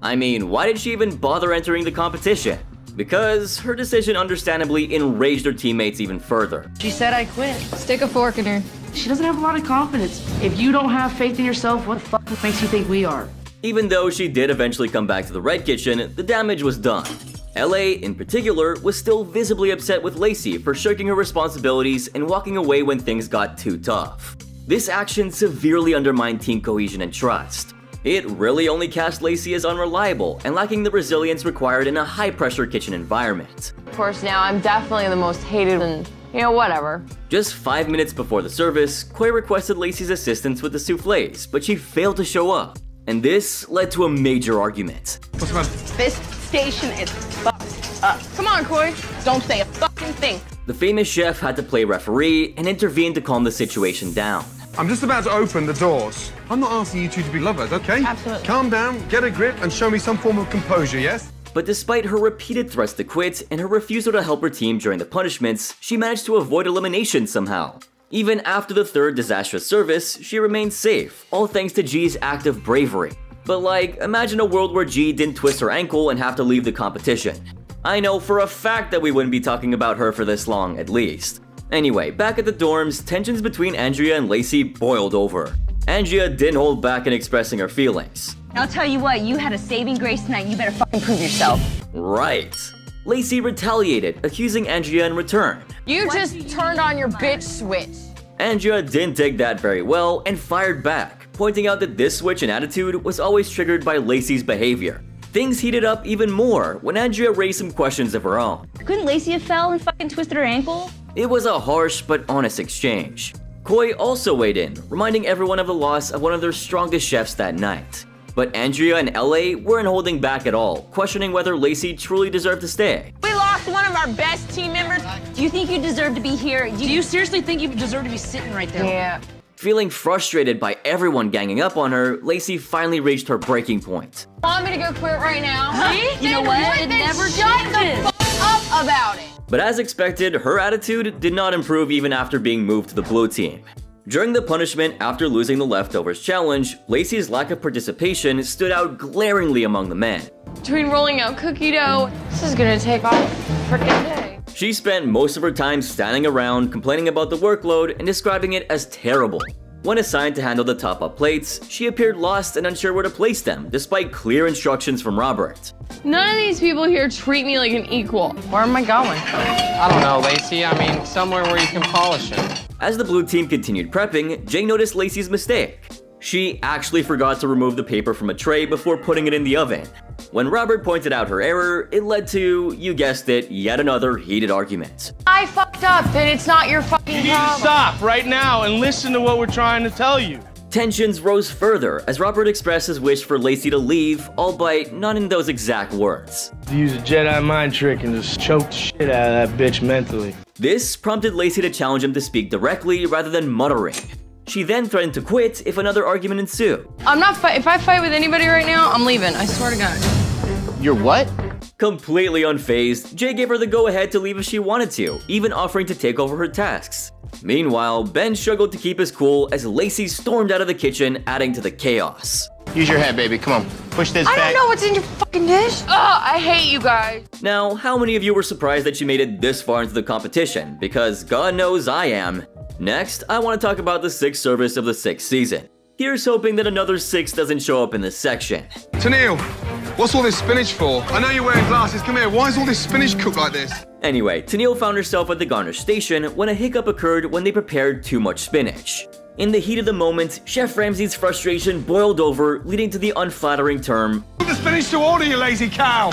I mean, why did she even bother entering the competition? Because her decision understandably enraged her teammates even further. She said I quit. Stick a fork in her. She doesn't have a lot of confidence. If you don't have faith in yourself, what the fuck makes you think we are? Even though she did eventually come back to the Red Kitchen, the damage was done. L A, in particular, was still visibly upset with Lacey for shirking her responsibilities and walking away when things got too tough. This action severely undermined team cohesion and trust. It really only cast Lacey as unreliable and lacking the resilience required in a high-pressure kitchen environment. Of course, now I'm definitely the most hated and, you know, whatever. Just five minutes before the service, Koi requested Lacey's assistance with the soufflés, but she failed to show up. And this led to a major argument. What's wrong? This station is fucked up. Come on, Koi. Don't say a fucking thing. The famous chef had to play referee and intervene to calm the situation down. I'm just about to open the doors. I'm not asking you two to be lovers, okay? Absolutely. Calm down, get a grip, and show me some form of composure, yes? But despite her repeated threats to quit and her refusal to help her team during the punishments, she managed to avoid elimination somehow. Even after the third disastrous service, she remained safe, all thanks to G's act of bravery. But like, imagine a world where G didn't twist her ankle and have to leave the competition. I know for a fact that we wouldn't be talking about her for this long, at least. Anyway, back at the dorms, tensions between Andrea and Lacey boiled over. Andrea didn't hold back in expressing her feelings. I'll tell you what, you had a saving grace tonight, you better fucking prove yourself. Right. Lacey retaliated, accusing Andrea in return. You just turned on your bitch switch. Andrea didn't take that very well and fired back, pointing out that this switch in attitude was always triggered by Lacey's behavior. Things heated up even more when Andrea raised some questions of her own. Couldn't Lacey have fell and fucking twisted her ankle? It was a harsh but honest exchange. Koi also weighed in, reminding everyone of the loss of one of their strongest chefs that night. But Andrea and L A weren't holding back at all, questioning whether Lacey truly deserved to stay. We lost one of our best team members. Do you think you deserve to be here? Do you, Do you seriously think you deserve to be sitting right there? Yeah. Feeling frustrated by everyone ganging up on her, Lacey finally reached her breaking point. Want me to go quit right now? Huh? You know what? It never changes. Shut the f up about it. But as expected, her attitude did not improve even after being moved to the blue team. During the punishment after losing the leftovers challenge, Lacey's lack of participation stood out glaringly among the men. Between rolling out cookie dough, this is gonna take off frickin' day. She spent most of her time standing around, complaining about the workload and describing it as terrible. When assigned to handle the top-up plates, she appeared lost and unsure where to place them, despite clear instructions from Robert. None of these people here treat me like an equal. Where am I going? I don't know, Lacey. I mean, somewhere where you can polish it. As the blue team continued prepping, Jay noticed Lacey's mistake. She actually forgot to remove the paper from a tray before putting it in the oven. When Robert pointed out her error, it led to, you guessed it, yet another heated argument. I fucked up, and it's not your fucking problem. You need problem. to stop right now and listen to what we're trying to tell you. Tensions rose further as Robert expressed his wish for Lacey to leave, albeit not in those exact words. Use a Jedi mind trick and just choke the shit out of that bitch mentally. This prompted Lacey to challenge him to speak directly rather than muttering. She then threatened to quit if another argument ensued. I'm not fight- if I fight with anybody right now, I'm leaving, I swear to God. You're what? Completely unfazed, Jay gave her the go-ahead to leave if she wanted to, even offering to take over her tasks. Meanwhile, Ben struggled to keep his cool as Lacey stormed out of the kitchen, adding to the chaos. Use your head, baby, come on. Push this I back. I don't know what's in your fucking dish. Ugh, I hate you guys. Now, how many of you were surprised that she made it this far into the competition? Because God knows I am. Next, I want to talk about the sixth service of the sixth season. Here's hoping that another six doesn't show up in this section. Tanelli, what's all this spinach for? I know you're wearing glasses, come here, why is all this spinach cooked like this? Anyway, Tanelli found herself at the garnish station when a hiccup occurred when they prepared too much spinach. In the heat of the moment, Chef Ramsay's frustration boiled over, leading to the unflattering term, "Cook the spinach to order, you lazy cow!"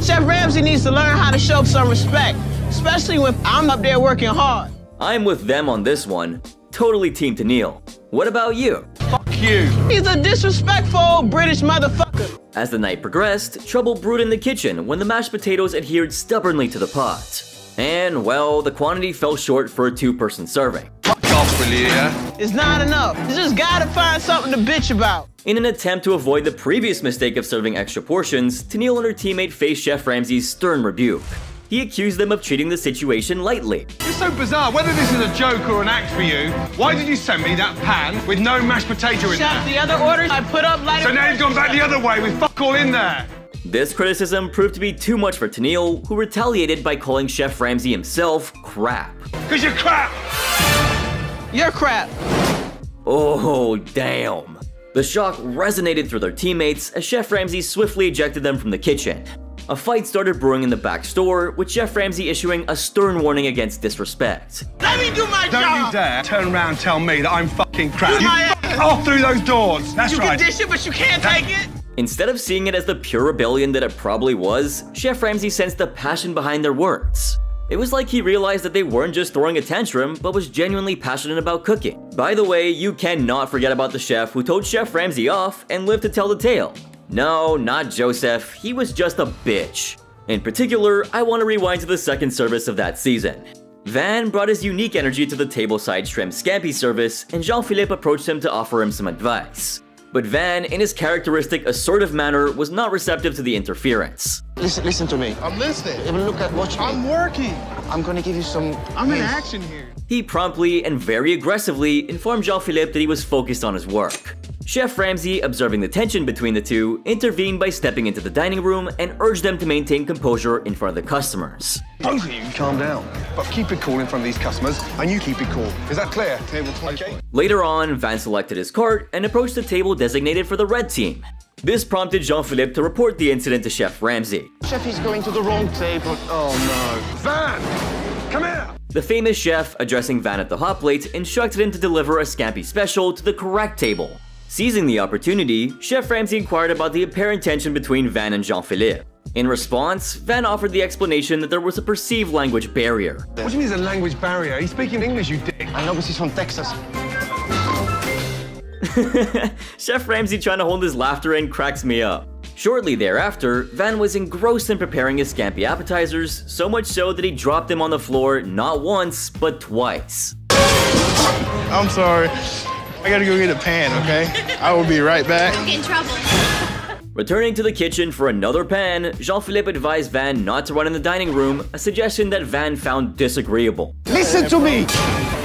Chef Ramsay needs to learn how to show some respect, especially when I'm up there working hard. I'm with them on this one. Totally team Tanelli. What about you? Fuck you. He's a disrespectful British motherfucker. As the night progressed, trouble brewed in the kitchen when the mashed potatoes adhered stubbornly to the pot. And, well, the quantity fell short for a two-person serving. Fuck off, Julia. It's not enough. You just gotta find something to bitch about. In an attempt to avoid the previous mistake of serving extra portions, Tanelli and her teammate faced Chef Ramsay's stern rebuke. He accused them of treating the situation lightly. It's so bizarre, whether this is a joke or an act for you, why did you send me that pan with no mashed potato in there? The other orders I put up later. So now you've gone back the other way with fuck all in there. This criticism proved to be too much for Tanelli, who retaliated by calling Chef Ramsay himself crap. Cause you're crap! You're crap. Oh, damn. The shock resonated through their teammates as Chef Ramsay swiftly ejected them from the kitchen. A fight started brewing in the back store, with Chef Ramsay issuing a stern warning against disrespect. Let me do my Don't job! Don't you dare turn around and tell me that I'm fucking crap. You fuck off through those doors! That's you right. You can dish it, but you can't take it! Instead of seeing it as the pure rebellion that it probably was, Chef Ramsay sensed the passion behind their words. It was like he realized that they weren't just throwing a tantrum, but was genuinely passionate about cooking. By the way, you cannot forget about the chef who told Chef Ramsay off and lived to tell the tale. No, not Joseph, he was just a bitch. In particular, I want to rewind to the second service of that season. Van brought his unique energy to the tableside shrimp scampi service, and Jean-Philippe approached him to offer him some advice. But Van, in his characteristic assertive manner, was not receptive to the interference. Listen, listen to me. I'm listening. Even look at what you're I'm me. working. I'm gonna give you some... I'm in action here. He promptly and very aggressively informed Jean-Philippe that he was focused on his work. Chef Ramsay, observing the tension between the two, intervened by stepping into the dining room and urged them to maintain composure in front of the customers. Both of you, calm down. But keep it cool in front of these customers, and you keep it cool. Is that clear? Table twenty-four. Okay. Later on, Van selected his cart and approached the table designated for the red team. This prompted Jean-Philippe to report the incident to Chef Ramsay. Chef, he's going to the wrong table. Oh no. Van! Come here! The famous chef, addressing Van at the hot plate, instructed him to deliver a scampi special to the correct table. Seizing the opportunity, Chef Ramsay inquired about the apparent tension between Van and Jean-Philippe. In response, Van offered the explanation that there was a perceived language barrier. What do you mean there's a language barrier? He's speaking English, you dick. I know, but he's from Texas. Chef Ramsay trying to hold his laughter in cracks me up. Shortly thereafter, Van was engrossed in preparing his scampi appetizers, so much so that he dropped them on the floor not once, but twice. I'm sorry. I gotta go get a pan, okay? I will be right back. Don't get in trouble. Returning to the kitchen for another pan, Jean-Philippe advised Van not to run in the dining room, a suggestion that Van found disagreeable. Listen to me!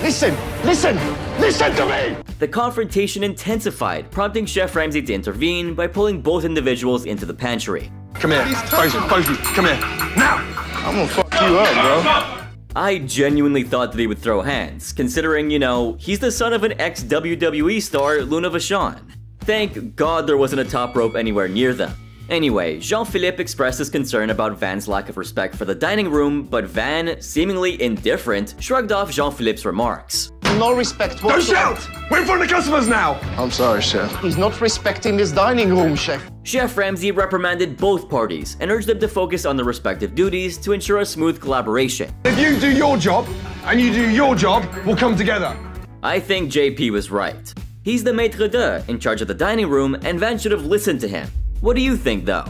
Listen! Listen! Listen to me! The confrontation intensified, prompting Chef Ramsay to intervene by pulling both individuals into the pantry. Come here. Fuzz me. Fuzz me. Come here. Now! I'm gonna fuck you up, bro. I genuinely thought that he would throw hands, considering, you know, he's the son of an ex-W W E star, Luna Vachon. Thank God there wasn't a top rope anywhere near them. Anyway, Jean-Philippe expressed his concern about Van's lack of respect for the dining room, but Van, seemingly indifferent, shrugged off Jean-Philippe's remarks. No respect whatsoever. Don't shout! We're in front of the customers now! I'm sorry, Chef. He's not respecting this dining room, Chef. Chef Ramsay reprimanded both parties and urged them to focus on their respective duties to ensure a smooth collaboration. If you do your job, and you do your job, we'll come together. I think J P was right. He's the maître d'œuvre in charge of the dining room, and Van should have listened to him. What do you think, though?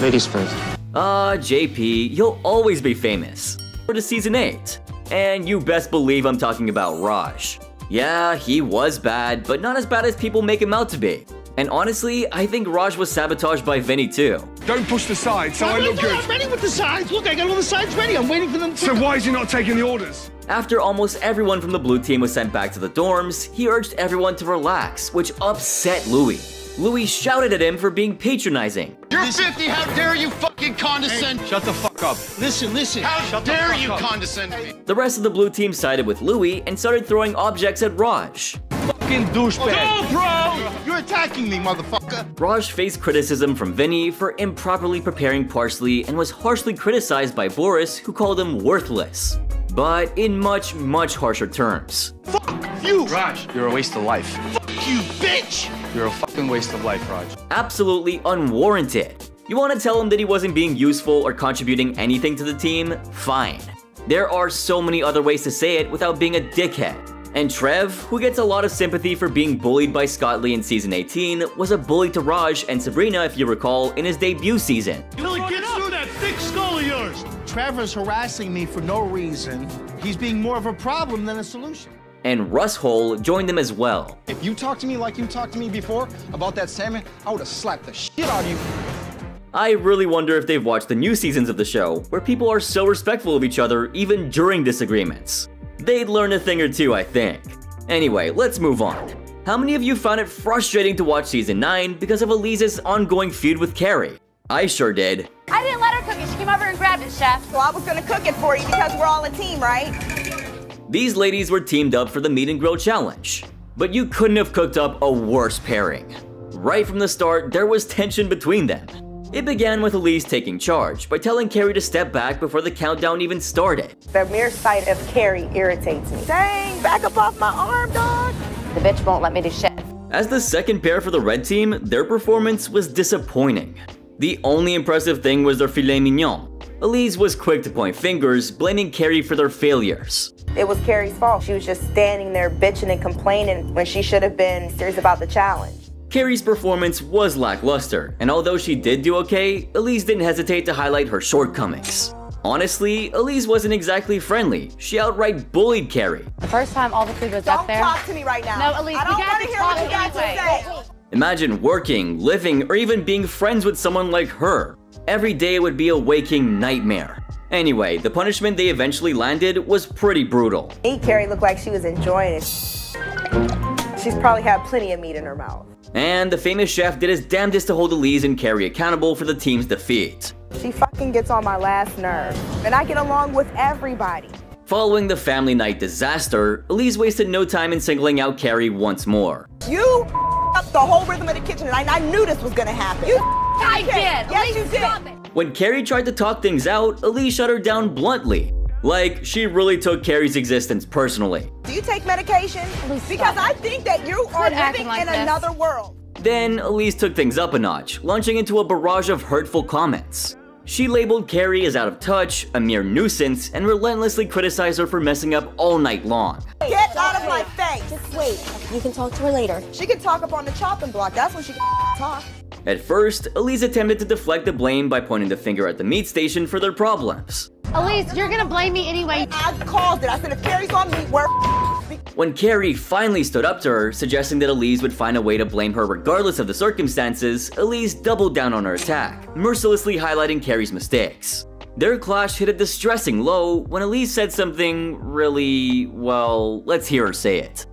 Ladies first. Ah, uh, J P, you'll always be famous. For the season eight. And you best believe I'm talking about Raj. Yeah, he was bad, but not as bad as people make him out to be. And honestly, I think Raj was sabotaged by Vinny too. Don't push the sides, so I, I look good. I'm ready with the sides. Look, I got all the sides ready. I'm waiting for them to... So why is he not taking the orders? After almost everyone from the blue team was sent back to the dorms, he urged everyone to relax, which upset Louis. Louis shouted at him for being patronizing. You're fifty, how dare you fucking condescend? Hey, shut the fuck up. Listen, listen. How shut dare you up. condescend to me? The rest of the blue team sided with Louis and started throwing objects at Raj. Fucking douchebag. No, bro! You're attacking me, motherfucker. Raj faced criticism from Vinny for improperly preparing parsley and was harshly criticized by Boris, who called him worthless. But in much, much harsher terms. Fuck you! Raj, you're a waste of life. Fuck you, bitch! You're a fucking waste of life, Raj. Absolutely unwarranted. You want to tell him that he wasn't being useful or contributing anything to the team? Fine. There are so many other ways to say it without being a dickhead. And Trev, who gets a lot of sympathy for being bullied by Scott Lee in season eighteen, was a bully to Raj and Sabrina, if you recall, in his debut season. You really get through that thick skull of yours! Trevor's harassing me for no reason. He's being more of a problem than a solution. And Russ Hole joined them as well. If you talked to me like you talked to me before about that salmon, I would have slapped the shit out of you. I really wonder if they've watched the new seasons of the show, where people are so respectful of each other even during disagreements. They'd learn a thing or two, I think. Anyway, let's move on. How many of you found it frustrating to watch season nine because of Elise's ongoing feud with Carrie? I sure did. I didn't let her cook it, she came over and grabbed it, Chef. Well, I was gonna cook it for you because we're all a team, right? These ladies were teamed up for the meat and grill challenge. But you couldn't have cooked up a worse pairing. Right from the start, there was tension between them. It began with Elise taking charge by telling Carrie to step back before the countdown even started. The mere sight of Carrie irritates me. Dang, back up off my arm, dog! The bitch won't let me do shit. As the second pair for the red team, their performance was disappointing. The only impressive thing was their filet mignon. Elise was quick to point fingers, blaming Carrie for their failures. It was Carrie's fault. She was just standing there bitching and complaining when she should have been serious about the challenge. Carrie's performance was lackluster, and although she did do okay, Elise didn't hesitate to highlight her shortcomings. Honestly, Elise wasn't exactly friendly. She outright bullied Carrie. The first time all the food was don't up there. Don't talk to me right now. No, Elise, I don't want to hear what you got to say. Imagine working, living, or even being friends with someone like her. Every day would be a waking nightmare. Anyway, the punishment they eventually landed was pretty brutal. Hey, Carrie looked like she was enjoying it. She's probably had plenty of meat in her mouth. And the famous chef did his damnedest to hold Elise and Carrie accountable for the team's defeat. She fucking gets on my last nerve, and I get along with everybody. Following the family night disaster, Elise wasted no time in singling out Carrie once more. You up the whole rhythm of the kitchen, and I, I knew this was gonna happen. You I did. Yes, Elise, you did. Stop it. When Carrie tried to talk things out, Elise shut her down bluntly. Like, she really took Carrie's existence personally. Do you take medication? Because I think that you are living in another world. Then, Elise took things up a notch, launching into a barrage of hurtful comments. She labeled Carrie as out of touch, a mere nuisance, and relentlessly criticized her for messing up all night long. Get out of my face! Just wait. You can talk to her later. She can talk up on the chopping block. That's when she can talk. At first, Elise attempted to deflect the blame by pointing the finger at the meat station for their problems. Elise, you're gonna blame me anyway. I caused it. I said if Carrie's on me, we're when Carrie finally stood up to her, suggesting that Elise would find a way to blame her regardless of the circumstances, Elise doubled down on her attack, mercilessly highlighting Carrie's mistakes. Their clash hit a distressing low when Elise said something really, well, let's hear her say it.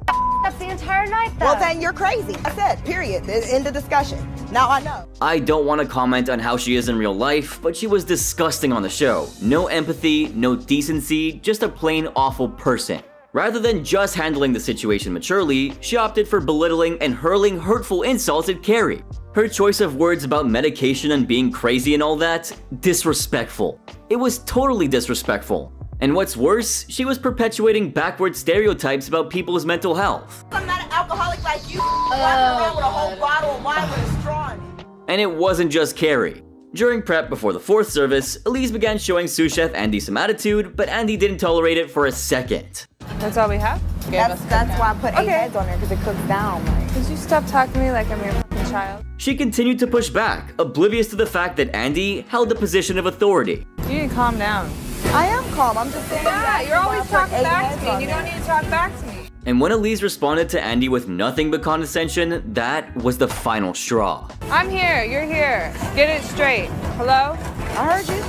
That's the entire night, though. Well, then you're crazy. I said, period. End of discussion. Now I know. I don't want to comment on how she is in real life, but she was disgusting on the show. No empathy, no decency, just a plain awful person. Rather than just handling the situation maturely, she opted for belittling and hurling hurtful insults at Carrie. Her choice of words about medication and being crazy and all that? Disrespectful. It was totally disrespectful. And what's worse, she was perpetuating backward stereotypes about people's mental health. I'm not an alcoholic like you, walking around with a whole bottle of wine with a straw in it. And it wasn't just Carrie. During prep before the fourth service, Elise began showing sous chef Andy some attitude, but Andy didn't tolerate it for a second. That's all we have? That's, that's why I put eight heads on there, because it cooks down. Like. Could you stop talking to me like I'm your fucking child? She continued to push back, oblivious to the fact that Andy held the position of authority. You need to calm down. I am calm, I'm just saying that. Yeah, you're always talking back to me, and you don't need to talk back to me. And when Elise responded to Andy with nothing but condescension, that was the final straw. I'm here, you're here. Get it straight. Hello? I heard you.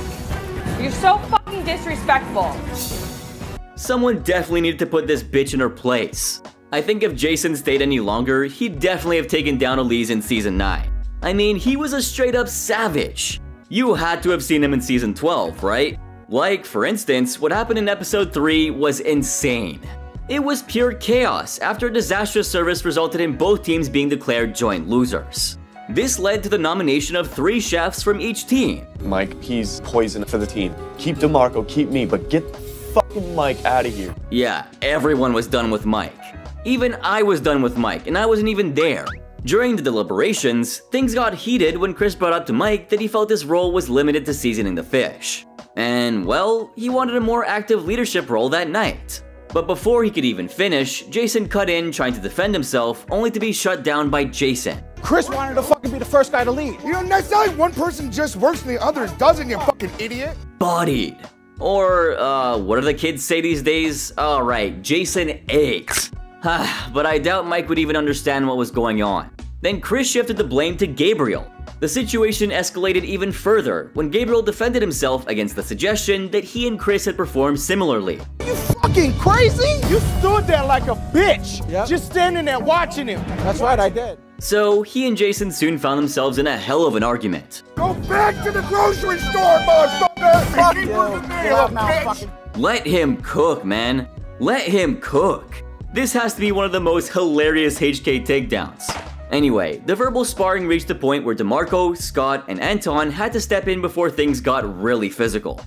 You're so fucking disrespectful. Someone definitely needed to put this bitch in her place. I think if Jason stayed any longer, he'd definitely have taken down Elise in season nine. I mean, he was a straight up savage. You had to have seen him in season twelve, right? Like, for instance, what happened in episode three was insane. It was pure chaos after a disastrous service resulted in both teams being declared joint losers. This led to the nomination of three chefs from each team. Mike, he's poison for the team. Keep DeMarco, keep me, but get fucking Mike out of here. Yeah, everyone was done with Mike. Even I was done with Mike, and I wasn't even there. During the deliberations, things got heated when Chris brought up to Mike that he felt his role was limited to seasoning the fish. And, well, he wanted a more active leadership role that night. But before he could even finish, Jason cut in trying to defend himself, only to be shut down by Jason. Chris wanted to fucking be the first guy to leave. You know, that's not like one person just works and the others doesn't, you fucking idiot. Bodied. Or, uh, what do the kids say these days? Alright, Jason ate. But I doubt Mike would even understand what was going on. Then Chris shifted the blame to Gabriel. The situation escalated even further when Gabriel defended himself against the suggestion that he and Chris had performed similarly. Are you fucking crazy? You stood there like a bitch, yep. Just standing there watching him. That's right, I did. So he and Jason soon found themselves in a hell of an argument. Go back to the grocery store, motherfucker! Let him cook, man. Let him cook. This has to be one of the most hilarious H K takedowns. Anyway, the verbal sparring reached a point where DeMarco, Scott, and Anton had to step in before things got really physical.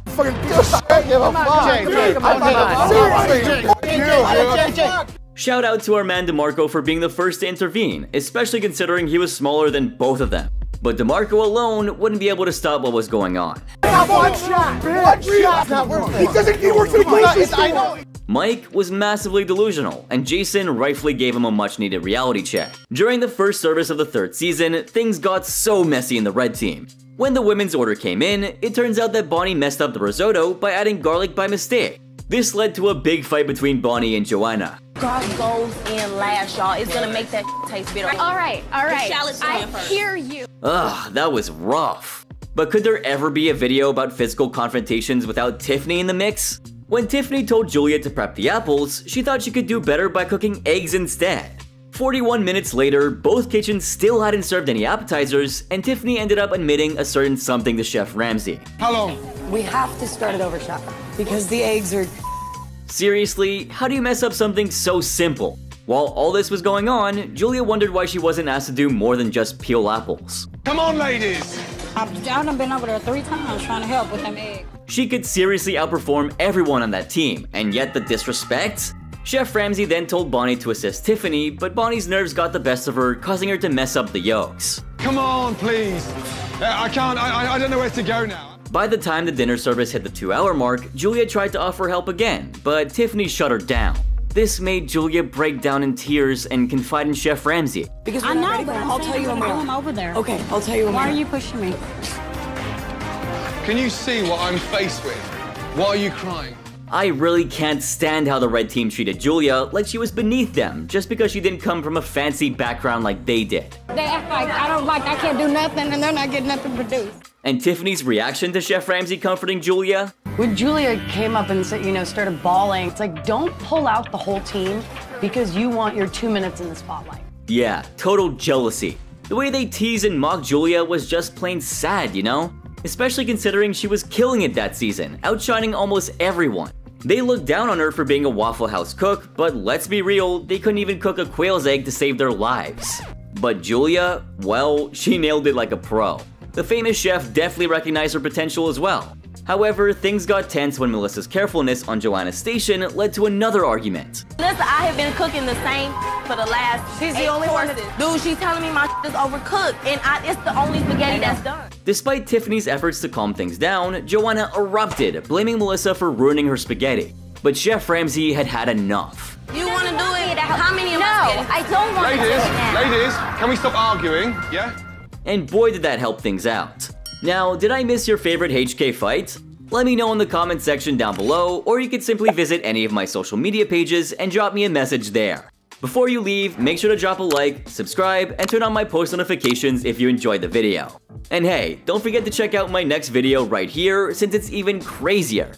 Shout out to our man DeMarco for being the first to intervene, especially considering he was smaller than both of them. But DeMarco alone wouldn't be able to stop what was going on. One shot! One shot! He doesn't he works in the Mike was massively delusional, and Jason rightfully gave him a much-needed reality check. During the first service of the third season, things got so messy in the red team. When the women's order came in, it turns out that Bonnie messed up the risotto by adding garlic by mistake. This led to a big fight between Bonnie and Joanna. Garlic goes in last, y'all. It's gonna make that taste bitter. Alright, alright. I hear you. Ugh, that was rough. But could there ever be a video about physical confrontations without Tiffany in the mix? When Tiffany told Julia to prep the apples, she thought she could do better by cooking eggs instead. forty-one minutes later, both kitchens still hadn't served any appetizers, and Tiffany ended up admitting a certain something to Chef Ramsay. How long? We have to start it over, Chef, because the eggs are... Seriously, how do you mess up something so simple? While all this was going on, Julia wondered why she wasn't asked to do more than just peel apples. Come on, ladies! I've done been over there three times trying to help with them eggs. She could seriously outperform everyone on that team, and yet the disrespect? Chef Ramsay then told Bonnie to assist Tiffany, but Bonnie's nerves got the best of her, causing her to mess up the yolks. Come on, please. I can't, I, I don't know where to go now. By the time the dinner service hit the two hour mark, Julia tried to offer help again, but Tiffany shut her down. This made Julia break down in tears and confide in Chef Ramsay. Because I know, but I'll tell you I'm going over there. Okay, I'll tell you. Why are you pushing me? Can you see what I'm faced with? Why are you crying? I really can't stand how the red team treated Julia like she was beneath them just because she didn't come from a fancy background like they did. They act like I don't like, I can't do nothing, and they're not getting nothing produced. And Tiffany's reaction to Chef Ramsay comforting Julia? When Julia came up and said, you know, started bawling, it's like, don't pull out the whole team because you want your two minutes in the spotlight. Yeah, total jealousy. The way they teased and mocked Julia was just plain sad, you know? Especially considering she was killing it that season, outshining almost everyone. They looked down on her for being a Waffle House cook, but let's be real, they couldn't even cook a quail's egg to save their lives. But Julia, well, she nailed it like a pro. The famous chef definitely recognized her potential as well. However, things got tense when Melissa's carefulness on Joanna's station led to another argument. Melissa, I have been cooking the same for the last She's the only courses. one. Dude, she's telling me my is overcooked, and I, it's the only spaghetti that's done. Despite Tiffany's efforts to calm things down, Joanna erupted, blaming Melissa for ruining her spaghetti. But Chef Ramsay had had enough. You want to do it? How many of us? No, I don't want to do it now. Ladies, can we stop arguing? Yeah? And boy, did that help things out. Now, did I miss your favorite H K fight? Let me know in the comment section down below, or you could simply visit any of my social media pages and drop me a message there. Before you leave, make sure to drop a like, subscribe, and turn on my post notifications if you enjoyed the video. And hey, don't forget to check out my next video right here, since it's even crazier.